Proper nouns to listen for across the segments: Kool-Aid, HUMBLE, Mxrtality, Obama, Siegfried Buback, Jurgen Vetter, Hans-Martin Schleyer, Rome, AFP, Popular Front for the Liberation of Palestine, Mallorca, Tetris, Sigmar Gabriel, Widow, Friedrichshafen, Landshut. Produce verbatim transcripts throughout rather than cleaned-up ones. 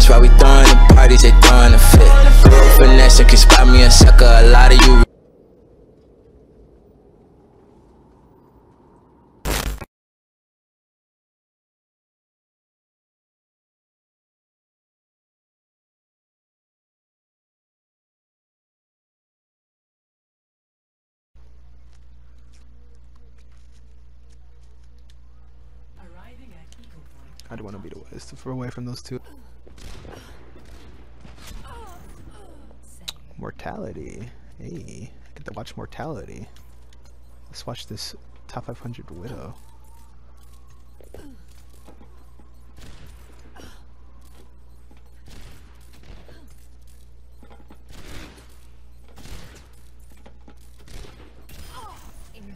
That's why we throwing the parties, they throwing the fit. Girl finesse, can spot me a sucker. A lot of you. I don't want to be the worst. Far away from those two. Mxrtality. Hey, I get to watch Mxrtality. Let's watch this top five hundred Widow.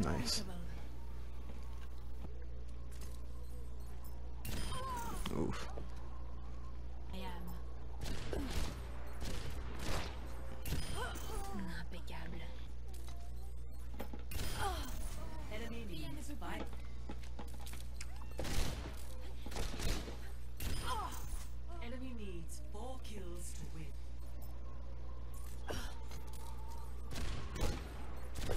Nice. Oof. I am impeccable. Enemy survived. Enemy needs four kills to win. By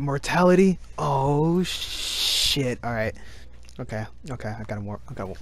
Mxrtality? Oh shit! All right, okay, okay. I got more. I got one.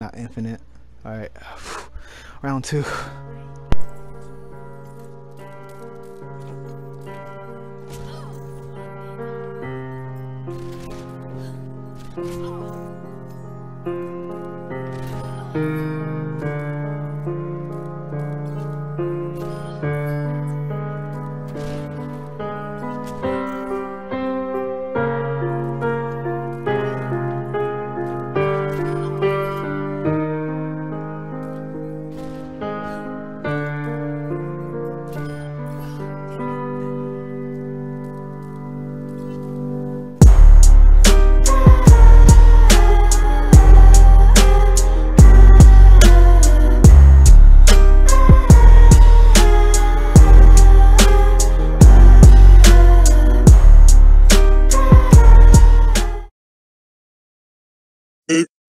Not infinite. All right, round two.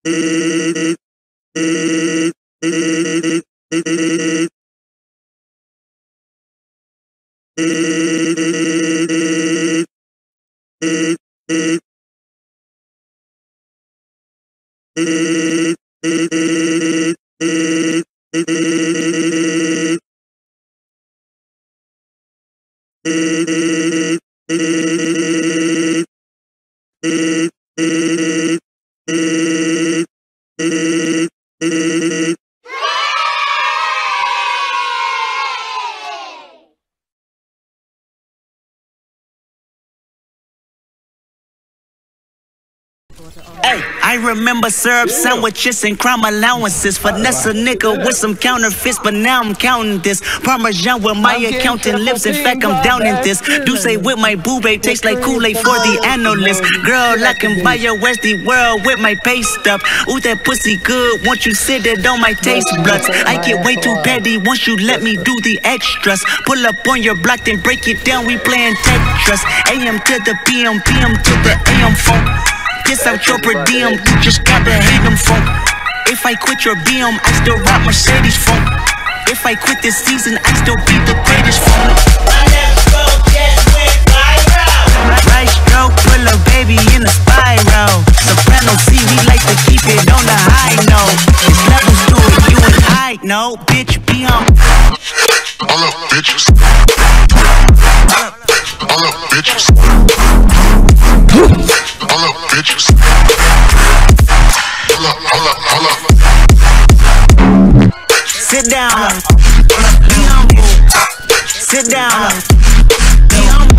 Hey, I remember syrup sandwiches and crime allowances. Finesse a nigga with some counterfeits, but now I'm counting this. Parmesan with my accountant lips, in fact I'm down in this. Douce with my boo babe, tastes like Kool-Aid for the analyst. Girl, I can buy your Westie world with my pay stuff. Ooh, that pussy good, once you sit it on my taste buds. I get way too petty once you let me do the extras. Pull up on your block, then break it down, we playing Tetris. A M to the P M, P M to the A M phone. Piss out your per diem, you just gotta hate them funk. If I quit your B M, I still rock Mercedes funk. If I quit this season, I still be the greatest funk. My left stroke just went viral. Right stroke, pull a baby in a spiral. Soprano C, we like to keep it on the high note. It's levels to it, you and I know. Bitch, be on. All up, bitches. All up, bitches. All up, bitches. All up, all up, all up. Sit down. Be humble. Sit down. Be humble.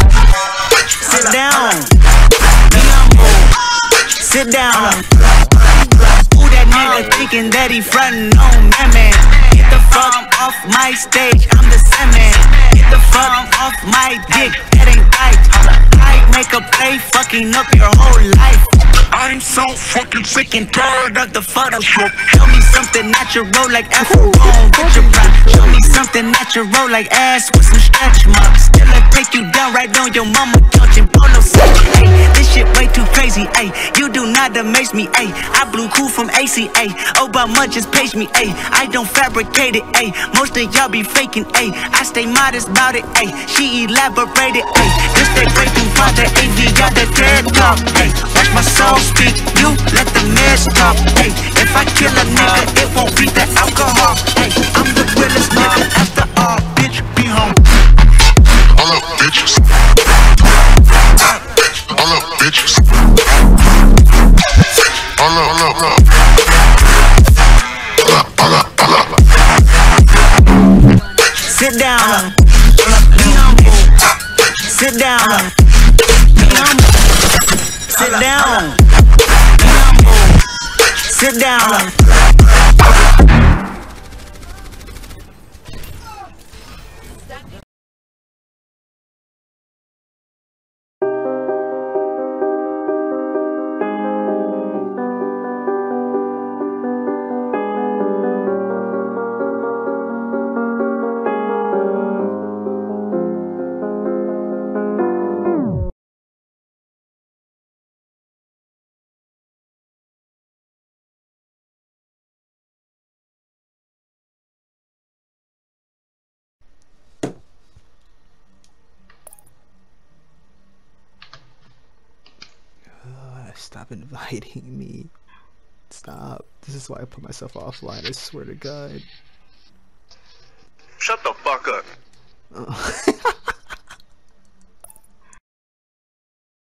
Sit down. Be humble. Sit down. Who that nigga thinking that he frontin' on that man? Get the fuck off my stage, I'm the semen. Get the fuck off my dick, that ain't right. Make a play, fucking up your whole life. I'm so fucking sick and tired of the Photoshop. Show me something natural like Afro with your rock. Show me something natural like ass with some stretch marks. Still I take you down right on your mama couch and polo sock. Ay, this shit way too crazy, ay. You do not amaze me, ay. I blew cool from A C A. Obama just paged me, ay. I don't fabricate it, ay. Most of y'all be faking, ay. I stay modest about it, ay. She elaborated, ay. This that great through father, A V got that dead talk, ay. Watch my soul speak, you let the mess talk, ay. If I kill a nigga, it won't be the alcohol, ay. I'm the realest nigga after all, bitch, be home. All up, bitches. All up, bitches. All up, all up, all up. All up, all up, all up. Sit down. Be humble. Sit down. Be humble. Sit down. Be humble. Sit down. Stop inviting me. Stop. This is why I put myself offline, I swear to God. Shut the fuck up. Oh.